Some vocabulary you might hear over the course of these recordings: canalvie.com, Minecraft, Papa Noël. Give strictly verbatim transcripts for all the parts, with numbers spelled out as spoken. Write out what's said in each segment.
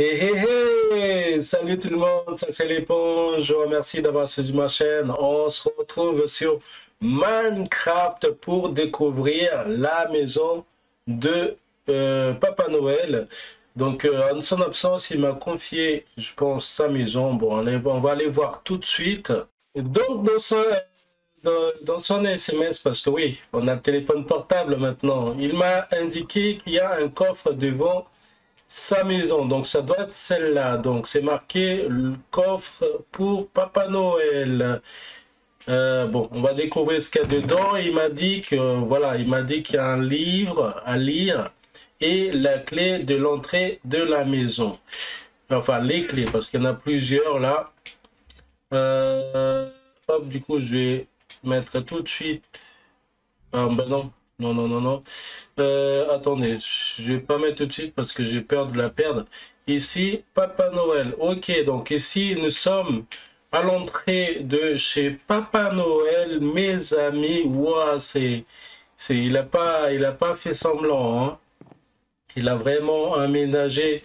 Hey, hey, hey! Salut tout le monde, c'est l'éponge. Je vous remercie d'avoir suivi ma chaîne. On se retrouve sur Minecraft pour découvrir la maison de euh, Papa Noël. Donc, euh, en son absence, il m'a confié, je pense, sa maison. Bon, on, est, on va aller voir tout de suite. Donc, dans son, dans, dans son S M S, parce que oui, on a le téléphone portable maintenant, il m'a indiqué qu'il y a un coffre devant sa maison, donc ça doit être celle-là. Donc c'est marqué le coffre pour Papa Noël. Euh, bon, on va découvrir ce qu'il y a dedans. Il m'a dit que voilà, il m'a dit qu'il y a un livre à lire et la clé de l'entrée de la maison. Enfin les clés, parce qu'il y en a plusieurs là. Euh, hop, du coup je vais mettre tout de suite. Ah ben non. Non, non, non, non. Euh, attendez, je vais pas mettre tout de suite parce que j'ai peur de la perdre. Ici, Papa Noël. Ok, donc ici, nous sommes à l'entrée de chez Papa Noël, mes amis. Ouah, c'est, c'est, il a pas, il a pas fait semblant, hein. Il a vraiment aménagé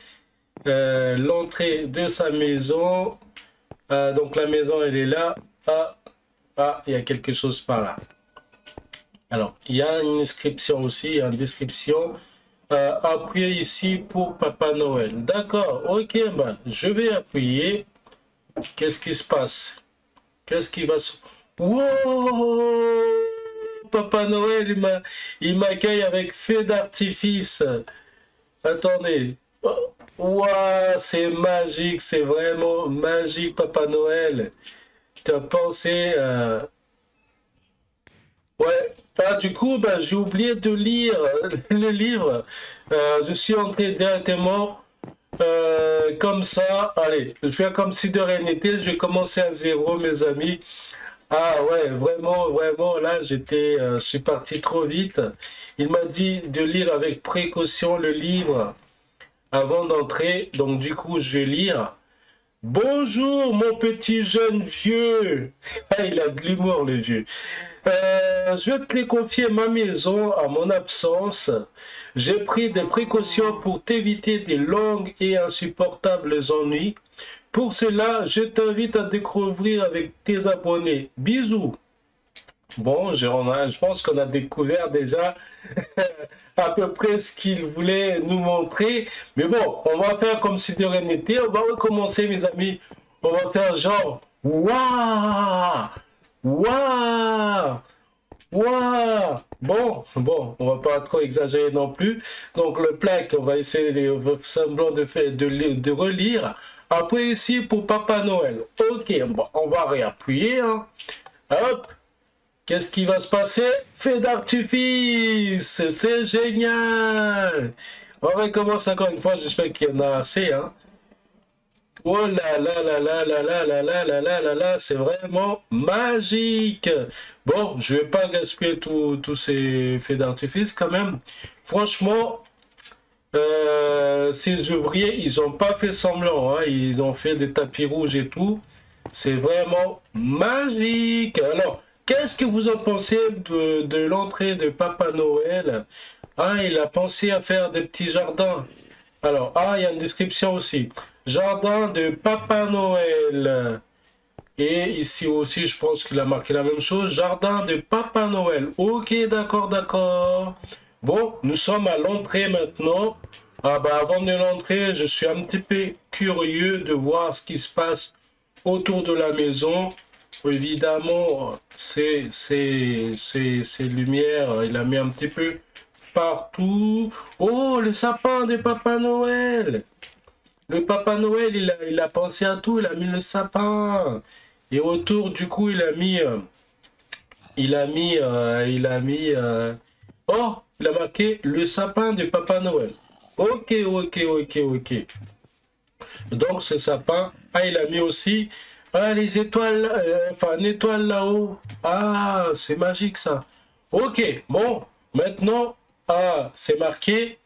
euh, l'entrée de sa maison. Euh, donc la maison, elle est là. Ah, ah, il y a quelque chose par là. Alors, il y a une inscription aussi, une description euh, appuyez ici pour Papa Noël. D'accord, ok, bah, je vais appuyer. Qu'est-ce qui se passe? Qu'est-ce qui va se... Wow! Papa Noël, il m'accueille avec feu d'artifice. Attendez. Wow, c'est magique, c'est vraiment magique, Papa Noël. Tu as pensé... Euh... Ouais. Ah, du coup, bah, j'ai oublié de lire le livre. Euh, je suis entré directement euh, comme ça. Allez, je fais comme si de rien n'était. Je vais commencer à zéro, mes amis. Ah ouais, vraiment, vraiment, là, j'étais, euh, je suis parti trop vite. Il m'a dit de lire avec précaution le livre avant d'entrer. Donc, du coup, je vais lire. Bonjour mon petit jeune vieux. Ah, il a de l'humour le vieux. Euh, je vais te confier ma maison à mon absence. J'ai pris des précautions pour t'éviter des longues et insupportables ennuis. Pour cela, je t'invite à découvrir avec tes abonnés. Bisous. Bon, je, je pense qu'on a découvert déjà à peu près ce qu'il voulait nous montrer. Mais bon, on va faire comme si de rien n'était. On va recommencer, mes amis. On va faire genre... Waouh! Waouh! Waouh! Bon, bon, on va pas trop exagérer non plus. Donc le plaque, on va essayer de, de, de, de relire. Après ici, pour Papa Noël. Ok, bon, on va réappuyer. Hein. Hop! Qu'est-ce qui va se passer? Feu d'artifice! C'est génial! On recommence encore une fois, j'espère qu'il y en a assez. Hein. Oh là là là là là là là là là là là là, c'est vraiment magique! Bon, je vais pas gaspiller tous ces feux d'artifice quand même. Franchement, euh, ces ouvriers, ils n'ont pas fait semblant. Hein. Ils ont fait des tapis rouges et tout. C'est vraiment magique! Alors... Qu'est-ce que vous en pensez de, de l'entrée de Papa Noël? Ah, il a pensé à faire des petits jardins. Alors, ah, il y a une description aussi. Jardin de Papa Noël. Et ici aussi, je pense qu'il a marqué la même chose. Jardin de Papa Noël. Ok, d'accord, d'accord. Bon, nous sommes à l'entrée maintenant. Ah bah, avant de l'entrée, je suis un petit peu curieux de voir ce qui se passe autour de la maison. Évidemment, c'est lumière, il a mis un petit peu partout. Oh, le sapin de Papa Noël! Le Papa Noël, il a, il a pensé à tout, il a mis le sapin. Et autour, du coup, il a mis... Euh, il a mis... Euh, il a mis... Euh, oh, il a marqué le sapin de Papa Noël. Ok, ok, ok, ok. Donc, ce sapin... Ah, il a mis aussi... Ah, les étoiles, euh, enfin, une étoile là-haut. Ah, c'est magique, ça. Ok, bon, maintenant, ah, c'est marqué.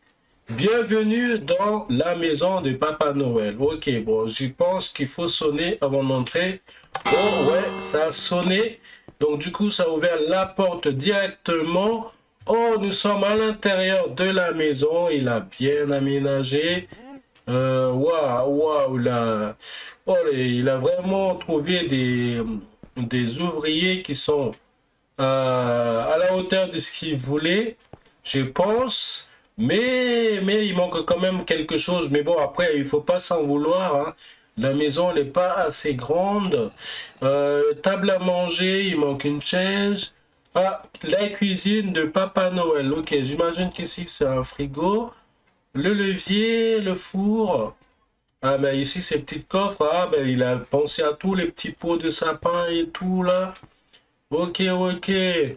Bienvenue dans la maison de Papa Noël. Ok, bon, je pense qu'il faut sonner avant d'entrer. Bon, ouais, ça a sonné. Donc, du coup, ça a ouvert la porte directement. Oh, nous sommes à l'intérieur de la maison. Il a bien aménagé. Waouh, waouh, là, oh, il a vraiment trouvé des, des ouvriers qui sont euh, à la hauteur de ce qu'il voulait, je pense. Mais, mais il manque quand même quelque chose. Mais bon, après, il faut pas s'en vouloir, hein. La maison n'est pas assez grande. Euh, table à manger, il manque une chaise. Ah, la cuisine de Papa Noël. Ok, j'imagine qu'ici, c'est un frigo. Le levier, le four. Ah, ben ici, ces petits coffres. Ah, ben il a pensé à tous les petits pots de sapin et tout, là. Ok, ok. Et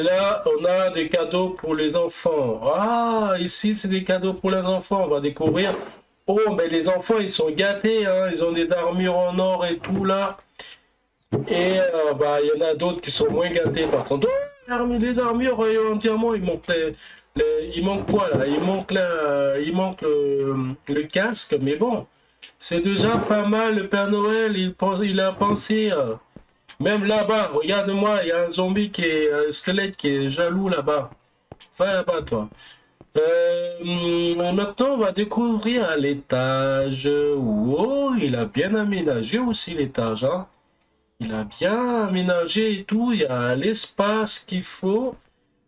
là, on a des cadeaux pour les enfants. Ah, ici, c'est des cadeaux pour les enfants. On va découvrir. Oh, mais les enfants, ils sont gâtés, hein. Ils ont des armures en or et tout, là. Et, euh, bah, il y en a d'autres qui sont moins gâtés, par contre. Oh, les armures, euh, entièrement, il manque, les, les, il manque quoi, là? Il manque, la, il manque le, le casque, mais bon. C'est déjà pas mal, le Père Noël, il, pense, il a pensé... Euh, même là-bas, regarde-moi, il y a un zombie qui est... un squelette qui est jaloux là-bas. Va là-bas, toi. Euh, maintenant, on va découvrir l'étage. Wow, il a bien aménagé aussi l'étage, hein. Il a bien aménagé et tout. Il y a l'espace qu'il faut.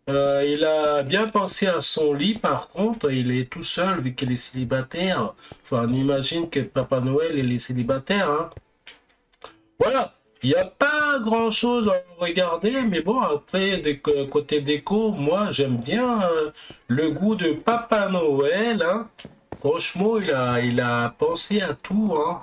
Euh, il a bien pensé à son lit, par contre. Il est tout seul, vu qu'il est célibataire. Enfin, on imagine que Papa Noël, il est célibataire, hein. Voilà. Il n'y a pas grand chose à regarder, mais bon, après, de côté déco, moi j'aime bien euh, le goût de Papa Noël, hein. Franchement, il a, il a pensé à tout, hein.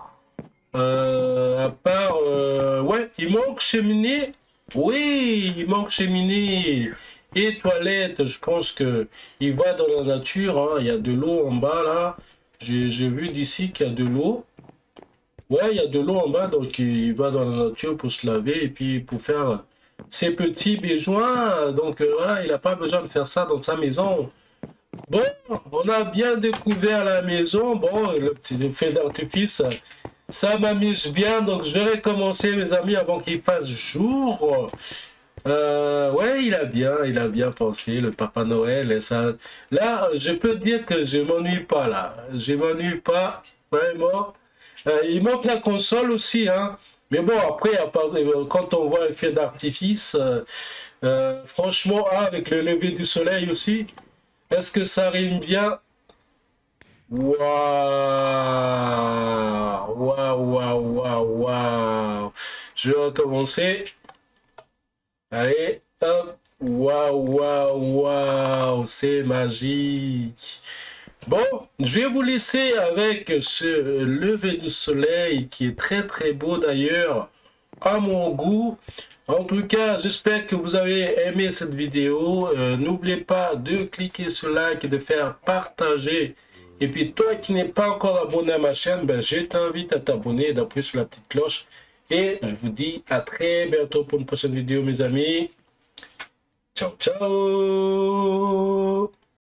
Euh, à part, euh, ouais, il manque cheminée, oui, il manque cheminée et toilette. Je pense que il va dans la nature, hein. Il y a de l'eau en bas là, j'ai vu d'ici qu'il y a de l'eau. Ouais, il y a de l'eau en bas, donc il va dans la nature pour se laver et puis pour faire ses petits besoins. Donc euh, voilà, il n'a pas besoin de faire ça dans sa maison. Bon, on a bien découvert la maison. Bon, le petit feu d'artifice, ça m'amuse bien. Donc je vais commencer, mes amis, avant qu'il fasse jour. Euh, ouais, il a bien, il a bien pensé, le Papa Noël. Et ça, là, je peux dire que je m'ennuie pas, là. Je m'ennuie pas, vraiment. Euh, il manque la console aussi, hein. Mais bon, après, à part, euh, quand on voit l'effet d'artifice, euh, euh, franchement, ah, avec le lever du soleil aussi, est-ce que ça rime bien? Waouh, waouh, waouh, waouh, waouh. Je vais recommencer. Allez, hop, waouh, waouh, waouh, c'est magique. Bon, je vais vous laisser avec ce lever du soleil qui est très très beau d'ailleurs, à mon goût. En tout cas, j'espère que vous avez aimé cette vidéo. Euh, N'oubliez pas de cliquer sur like et de faire partager. Et puis toi qui n'es pas encore abonné à ma chaîne, ben, je t'invite à t'abonner et d'appuyer sur la petite cloche. Et je vous dis à très bientôt pour une prochaine vidéo, mes amis. Ciao, ciao!